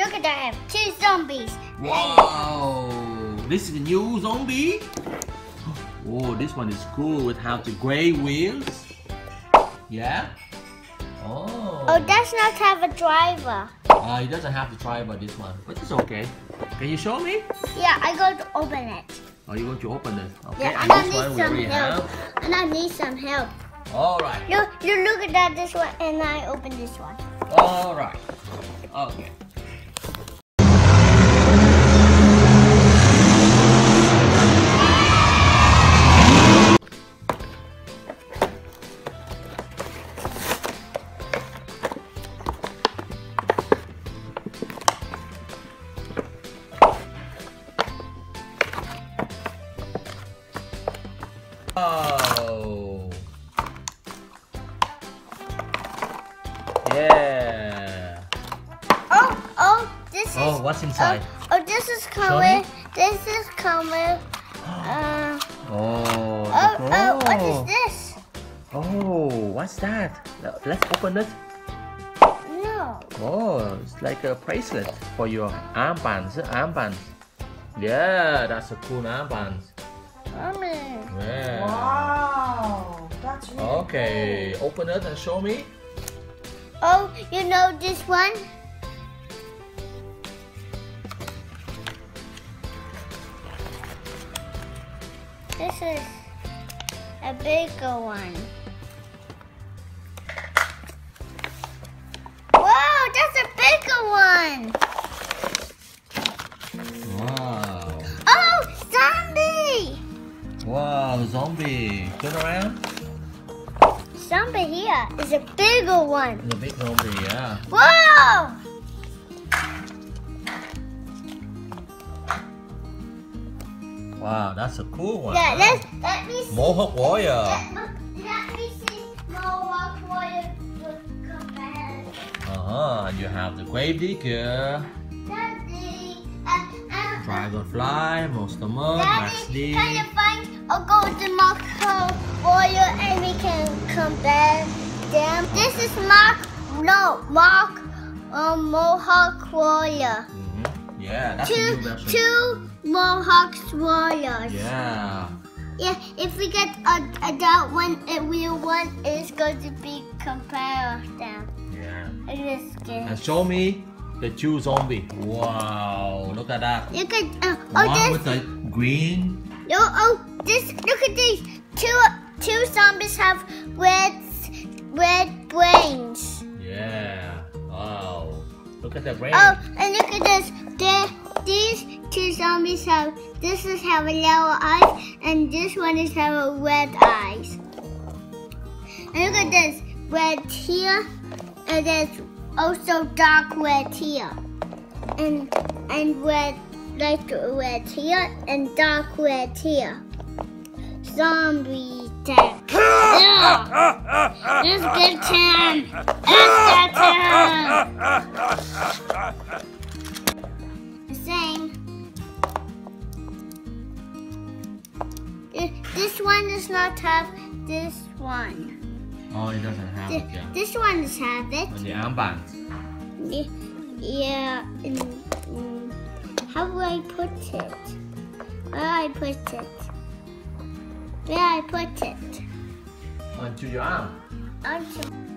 Look at that, two zombies. Wow, this is a new zombie. Oh, this one is cool with how the gray wheels. Yeah. Oh. Oh, does not have a driver. It doesn't have the driver, this one, but it's okay. Can you show me? Yeah, I'm going to open it. Oh, you're going to open it? Okay, yeah, and this one we already have. And I need some help. Alright. You look at that, this one, and I open this one. Alright. Okay. Oh. Yeah. This is. Oh, what's inside? Oh, this is coming. This is coming. What is this? Oh, what's that? Let's open it. No. Oh, it's like a bracelet for your armbands. Yeah, that's a cool armband. Mommy. Yeah. Wow, that's really cool. Open it and show me. Oh, you know this one? This is a bigger one. Wow, that's a bigger one. Wow, zombie! Turn around. Zombie here is a bigger one. It's a big zombie, yeah. Wow! Wow, that's a cool one. Yeah, let me see. Mohawk Warrior. Let me see Mohawk Warrior compared. And you have the Gravedigger. Dragonfly, Monster Monk, Maxley. Can you find a golden Mohawk Warrior and we can compare them? This is Mohawk Warrior. Yeah, that's two Mohawk Warriors. Yeah. Yeah, if we get that one, a real one, it's going to be compared with them. Yeah. And show me the two zombie. Wow, look at that. Look at one with the green. Look at these. Two zombies have red brains. Yeah. Wow. Look at the brain. Oh, and look at this. These two zombies have. This is have a yellow eyes, and this one is have a red eyes. And look at this red here, and there's also dark red here, and red, light red here, and dark red here. Zombie tank. This good time. Same. This one does not have this one. Oh, it doesn't have it, yeah. This one does have it. And the armband. Yeah. How do I put it? Where do I put it? Onto your arm.